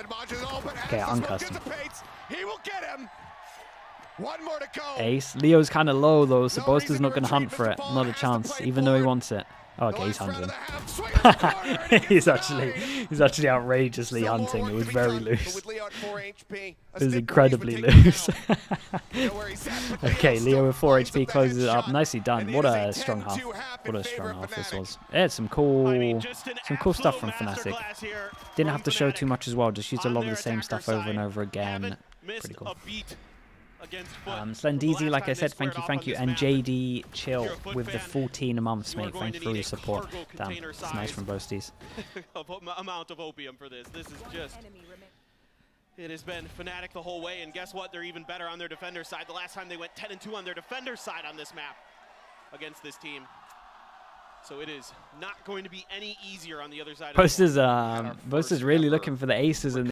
Okay, Ankarsten. He will get him. One more to go. Ace. Leo's kind of low though, so Boaster's not going to hunt for it. Not a chance, even though he wants it. Oh, okay, he's hunting. he's actually outrageously hunting. It was very loose. It was incredibly loose. Okay, Leo with 4 HP closes it up. Nicely done. What a strong half. What a strong half this was. Yeah, some cool stuff from Fnatic. Didn't have to show too much as well. Just used a lot of the same stuff over and over again. Pretty cool. Slendeezy, like I said, thank you, and JD Chill with the 14 months, mate. Thank you for your support. Damn, it's nice from Boasties. Amount of opium for this. This is just... It has been Fnatic the whole way, and guess what? They're even better on their defender side. The last time they went 10-2 on their defender side on this map against this team. So it is not going to be any easier on the other side. Boaster's really looking for the aces in